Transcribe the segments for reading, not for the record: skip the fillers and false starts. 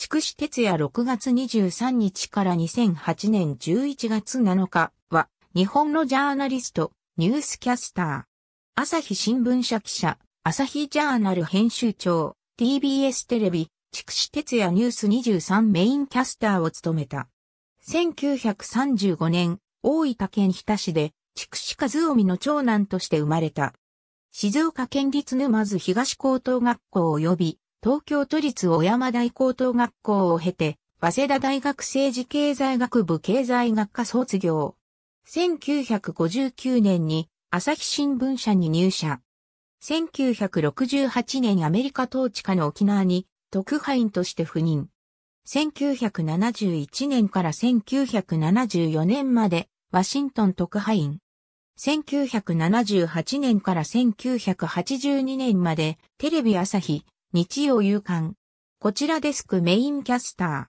筑紫哲也6月23日から2008年11月7日は、日本のジャーナリスト、ニュースキャスター、朝日新聞社記者、朝日ジャーナル編集長、TBS テレビ、筑紫哲也ニュース23メインキャスターを務めた。1935年、大分県日田市で、筑紫和臣の長男として生まれた。静岡県立沼津東高等学校及び、東京都立小山台高等学校を経て、早稲田大学政治経済学部経済学科卒業。1959年に、朝日新聞社に入社。1968年アメリカ統治下の沖縄に、特派員として赴任。1971年から1974年まで、ワシントン特派員。1978年から1982年まで、テレビ朝日、日曜夕刊。こちらデスクメインキャスタ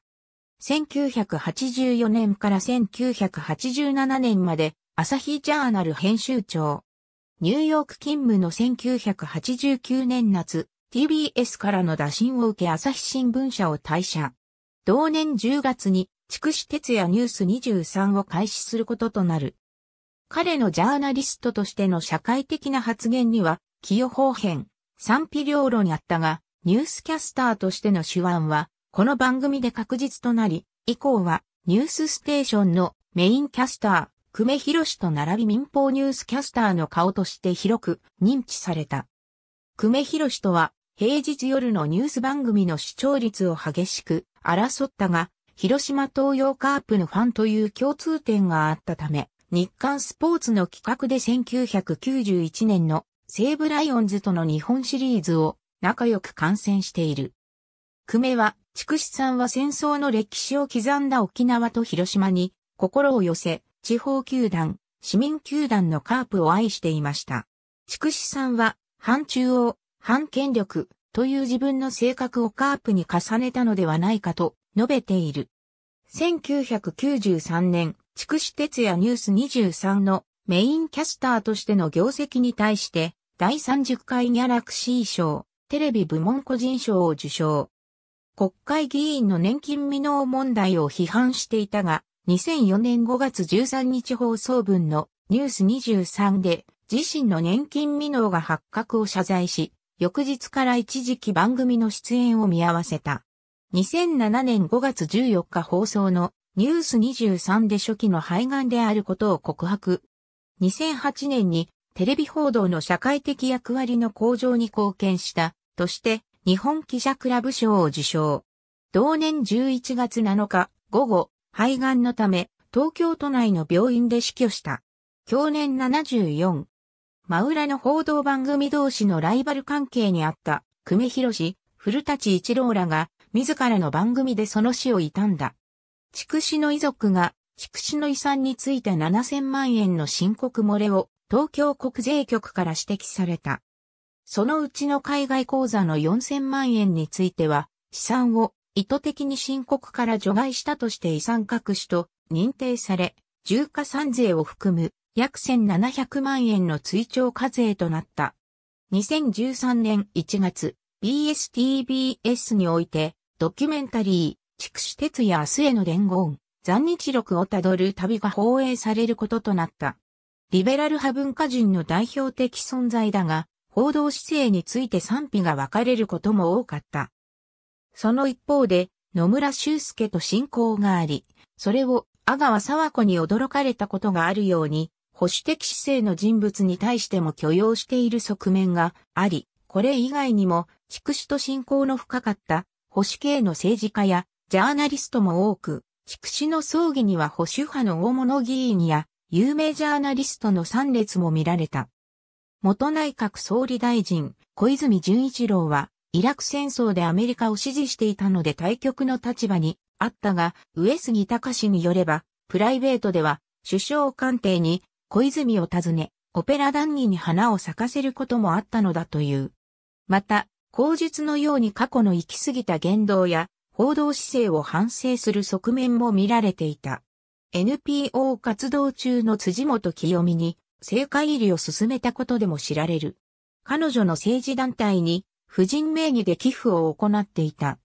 ー。1984年から1987年まで、朝日ジャーナル編集長。ニューヨーク勤務の1989年夏、TBS からの打診を受け朝日新聞社を退社。同年10月に、筑紫哲也ニュース23を開始することとなる。彼のジャーナリストとしての社会的な発言には、起予方変、賛否両論あったが、ニュースキャスターとしての手腕は、この番組で確実となり、以降は、ニュースステーションのメインキャスター、久米宏と並び民放ニュースキャスターの顔として広く認知された。久米宏とは、平日夜のニュース番組の視聴率を激しく争ったが、広島東洋カープのファンという共通点があったため、日刊スポーツの企画で1991年の西武ライオンズとの日本シリーズを仲良く観戦している。久米は、筑紫さんは戦争の歴史を刻んだ沖縄と広島に心を寄せ、地方球団、市民球団のカープを愛していました。筑紫さんは、反中央、反権力という自分の性格をカープに重ねたのではないかと述べている。1993年、筑紫哲也ニュース23のメインキャスターとしての業績に対して、第30回ギャラクシー賞、テレビ部門個人賞を受賞。国会議員の年金未納問題を批判していたが、2004年5月13日放送分のニュース23で自身の年金未納が発覚を謝罪し、翌日から一時期番組の出演を見合わせた。2007年5月14日放送のニュース23で初期の肺がんであることを告白。2008年にテレビ報道の社会的役割の向上に貢献したとして日本記者クラブ賞を受賞。同年11月7日午後、肺がんのため、東京都内の病院で死去した。享年74。真裏の報道番組同士のライバル関係にあった、久米宏、古舘一郎らが、自らの番組でその死を悼んだ。筑紫の遺族が、筑紫の遺産について7000万円の申告漏れを、東京国税局から指摘された。そのうちの海外口座の4000万円については、資産を、意図的に申告から除外したとして遺産隠しと認定され、重加算税を含む約1700万円の追徴課税となった。2013年1月、BSTBS において、ドキュメンタリー、筑紫哲也明日への伝言、残日録をたどる旅が放映されることとなった。リベラル派文化人の代表的存在だが、報道姿勢について賛否が分かれることも多かった。その一方で、野村修介と親交があり、それを阿川佐和子に驚かれたことがあるように、保守的姿勢の人物に対しても許容している側面があり、これ以外にも、筑紫と親交の深かった、保守系の政治家や、ジャーナリストも多く、筑紫の葬儀には保守派の大物議員や、有名ジャーナリストの参列も見られた。元内閣総理大臣、小泉純一郎は、イラク戦争でアメリカを支持していたので対極の立場にあったが、上杉隆によれば、プライベートでは首相官邸に小泉を訪ね、オペラ談義に花を咲かせることもあったのだという。また、口述のように過去の行き過ぎた言動や報道姿勢を反省する側面も見られていた。NPO 活動中の辻元清美に政界入りを進めたことでも知られる。彼女の政治団体に、婦人名義で寄付を行っていた。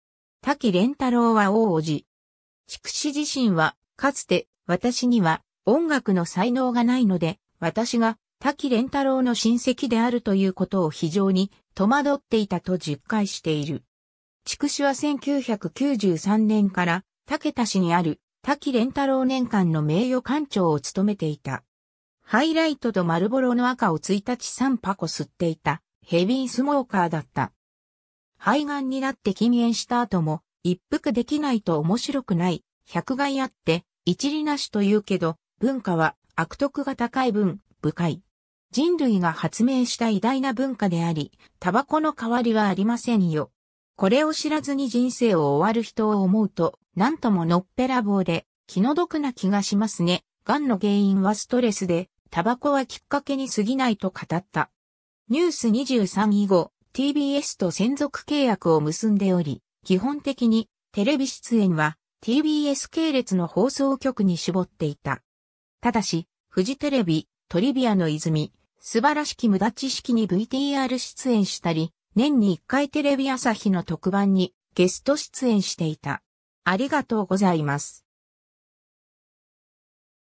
滝廉太郎は大叔父。筑紫自身は、かつて、私には音楽の才能がないので、私が滝廉太郎の親戚であるということを非常に戸惑っていたと述懐している。筑紫は1993年から竹田市にある滝廉太郎年間の名誉館長を務めていた。ハイライトと丸ボロの赤を1日3箱吸っていたヘビースモーカーだった。肺がんになって禁煙した後も一服できないと面白くない、百害あって一利なしというけど、文化は悪徳が高い分、深い。人類が発明した偉大な文化であり、タバコの代わりはありませんよ。これを知らずに人生を終わる人を思うと、なんとものっぺらぼうで、気の毒な気がしますね。癌の原因はストレスで、タバコはきっかけに過ぎないと語った。ニュース23以後、TBS と専属契約を結んでおり、基本的にテレビ出演は、TBS 系列の放送局に絞っていた。ただし、フジテレビ、トリビアの泉、素晴らしき無駄知識に VTR 出演したり、年に1回テレビ朝日の特番にゲスト出演していた。ありがとうございます。